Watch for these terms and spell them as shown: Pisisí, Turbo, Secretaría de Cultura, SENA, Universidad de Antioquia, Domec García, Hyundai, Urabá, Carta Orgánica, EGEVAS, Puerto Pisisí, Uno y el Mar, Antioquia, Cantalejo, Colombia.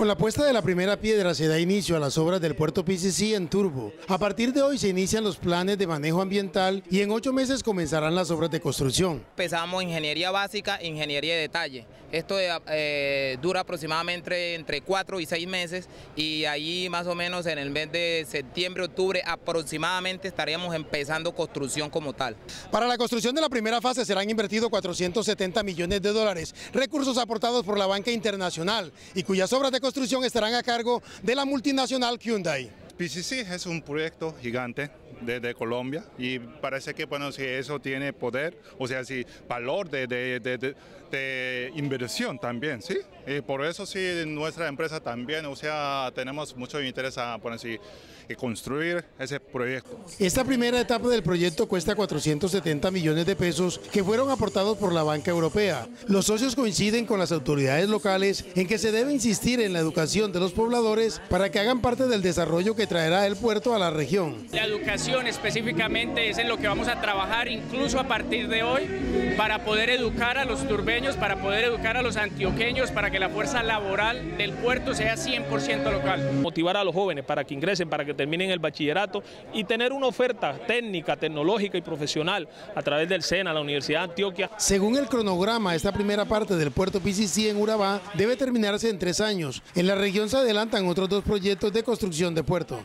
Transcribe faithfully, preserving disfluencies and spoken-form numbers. Con la puesta de la primera piedra se da inicio a las obras del puerto Pisisí en Turbo. A partir de hoy se inician los planes de manejo ambiental y en ocho meses comenzarán las obras de construcción. Empezamos ingeniería básica e ingeniería de detalle. Esto eh, dura aproximadamente entre cuatro y seis meses y ahí más o menos en el mes de septiembre, octubre aproximadamente estaríamos empezando construcción como tal. Para la construcción de la primera fase serán invertidos cuatrocientos setenta millones de dólares, recursos aportados por la banca internacional y cuyas obras de construcción construcción estarán a cargo de la multinacional Hyundai. Pisisí es un proyecto gigante desde Colombia y parece que bueno, si eso tiene poder, o sea, si valor de, de, de, de, de inversión también, ¿sí? Y por eso sí, nuestra empresa también, o sea, tenemos mucho interés a bueno, sí, construir ese proyecto. Esta primera etapa del proyecto cuesta cuatrocientos setenta millones de pesos que fueron aportados por la banca europea. Los socios coinciden con las autoridades locales en que se debe insistir en la educación de los pobladores para que hagan parte del desarrollo que trae traerá el puerto a la región. La educación específicamente es en lo que vamos a trabajar incluso a partir de hoy para poder educar a los turbeños, para poder educar a los antioqueños, para que la fuerza laboral del puerto sea cien por ciento local. Motivar a los jóvenes para que ingresen, para que terminen el bachillerato y tener una oferta técnica, tecnológica y profesional a través del SENA, la Universidad de Antioquia. Según el cronograma, esta primera parte del puerto Pisisí en Urabá debe terminarse en tres años. En la región se adelantan otros dos proyectos de construcción de puertos.